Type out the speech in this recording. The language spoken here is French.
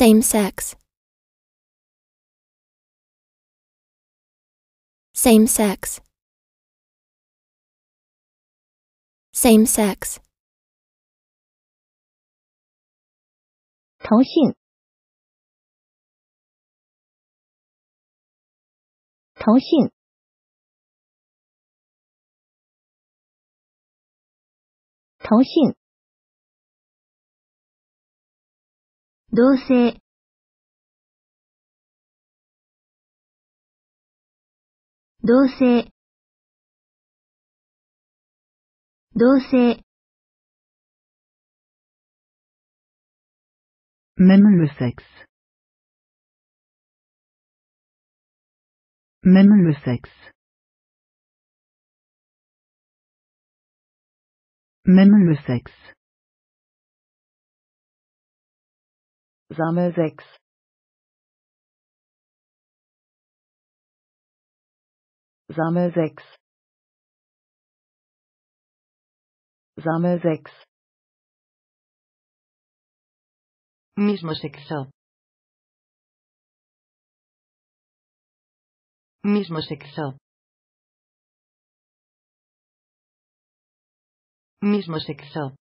Same-sex. Same-sex. Same-sex. 同性。同性。同性。同性。同性。同性。 Même le sexe. Même le sexe. Même le sexe. Sammelsex. Sammelsex. Sammelsex. Mismo sexo. Mismo sexo. Mismo sexo.